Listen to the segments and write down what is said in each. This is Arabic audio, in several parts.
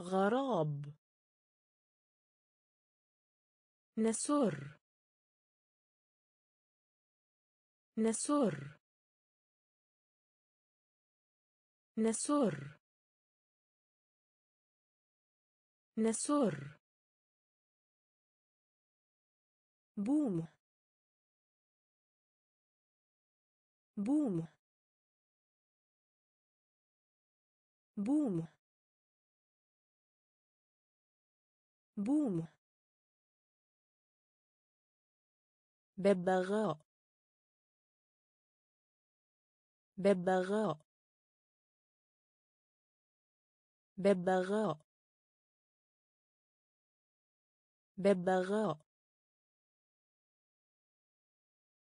غراب نسر نسر نسر نسر بوم بوم بوم بوم ببغاء ببغاء ببغاء ببغاء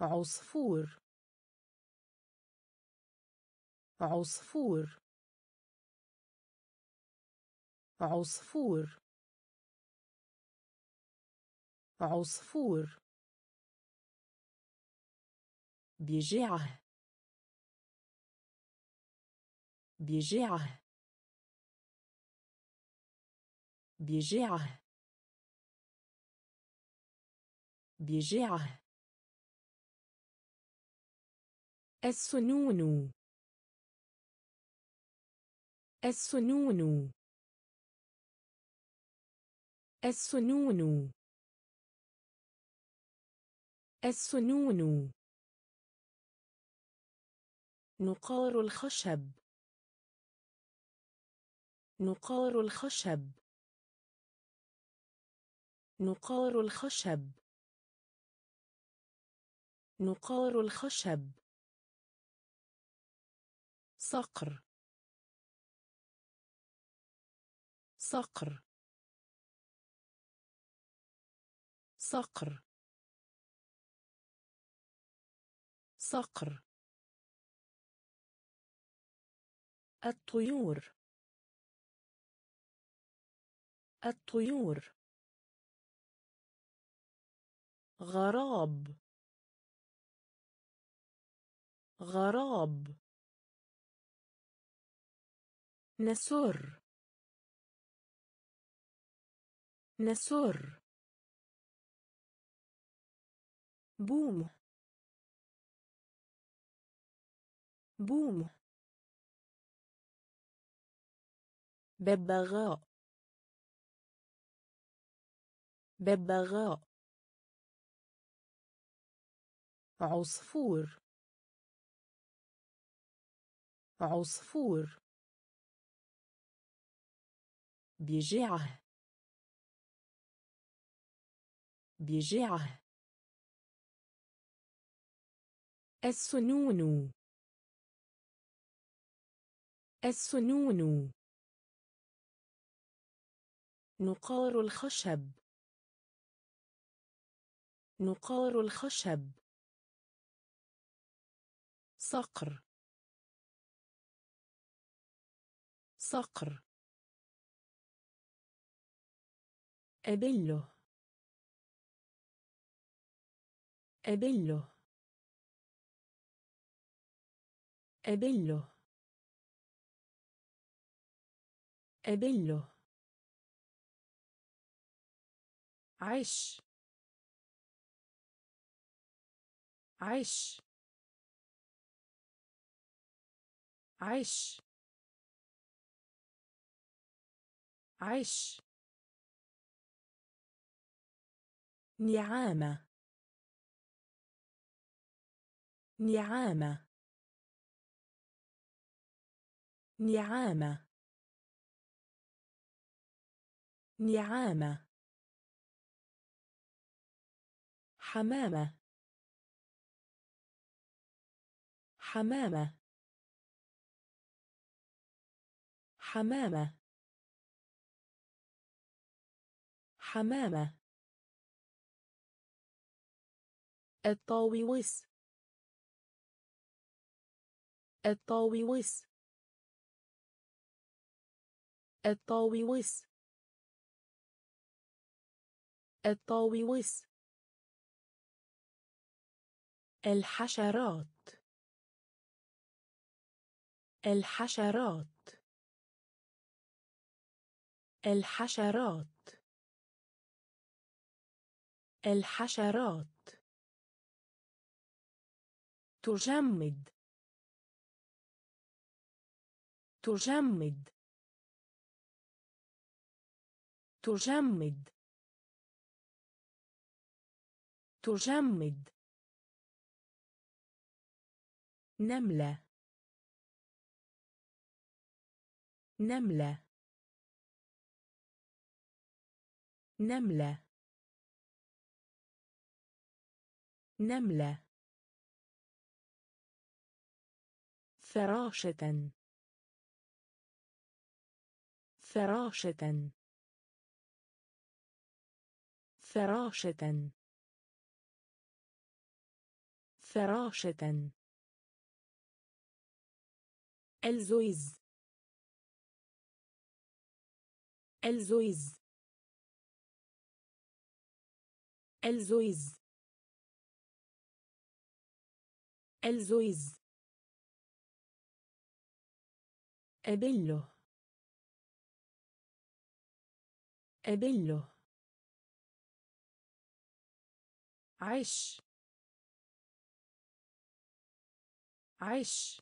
عصفور عصفور عصفور عصفور بجعة بجعة بجعة بجعة السنون السنون السنون السنون نقار الخشب نقار الخشب نقار الخشب نقار الخشب صقر صقر صقر صقر الطيور الطيور غراب غراب نسر نسر بوم بوم ببغاء ببغاء عصفور عصفور بجعة بجعة السنون السنون نقار الخشب نقار الخشب صقر صقر أبله أبله أبله أبله عش عش عش عش نعامة نعامة نعامة نعامة حمامة حمامة حمامة حمامة الطاووس الطاووس الطاووس الطاووس الحشرات الحشرات الحشرات الحشرات تجمد تجمد تجمد تجمد نملة نملة نملة نملة فراشة فراشة فراشة فراشة الزويز الزويز الزويز الزويز أبله أبله عش عش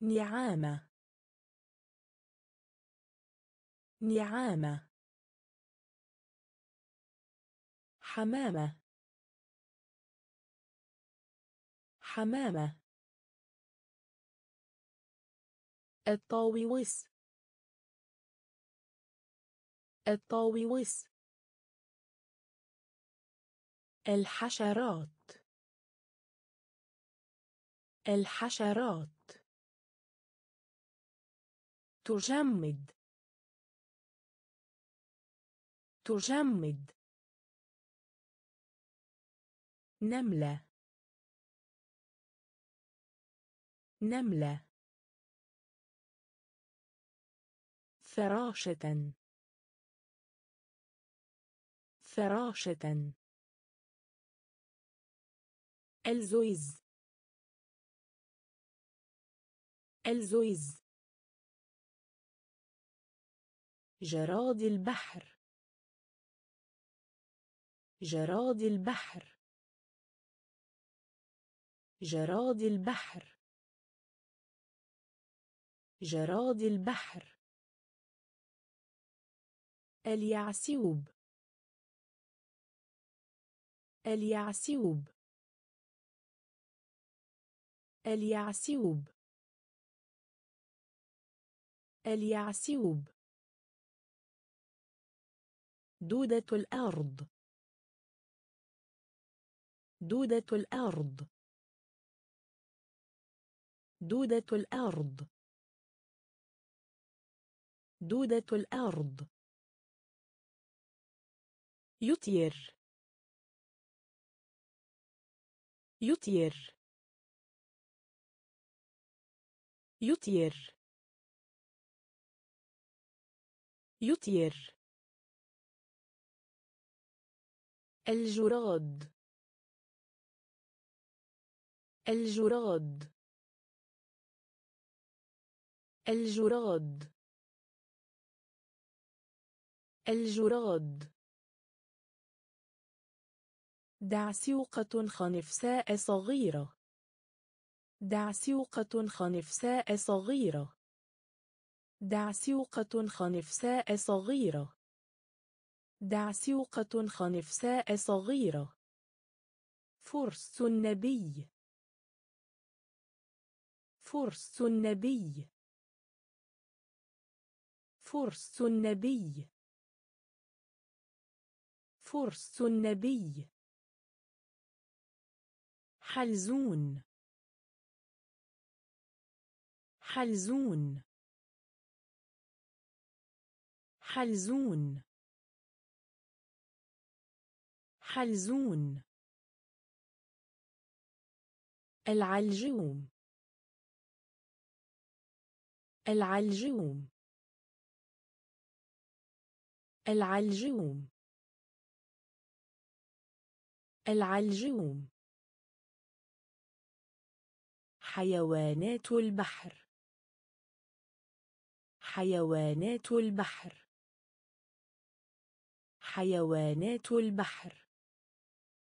نعامة نعامة حمامة حمامة الطاووس الطاووس الحشرات الحشرات تجمد تجمد نملة نملة فراشة فراشة الزويز الزويز جراد البحر جراد البحر جراد البحر جراد البحر اليعسوب اليعسوب اليعسوب اليعسوب دودة الأرض دودة الأرض دودة الأرض دودة الأرض يطير يطير يطير يطير الجراد الجراد الجراد الجراد دعسوقة خنفساء صغيرة دعسوقة خنفساء صغيرة دعسوقة خنفساء صغيرة دعسوقة خنفساء صغيرة فرس النبي فرس النبي فرس النبي فرس النبي حلزون حلزون حلزون حلزون العلجوم العلجوم العلجوم العلجوم حيوانات البحر حيوانات البحر. حيوانات البحر.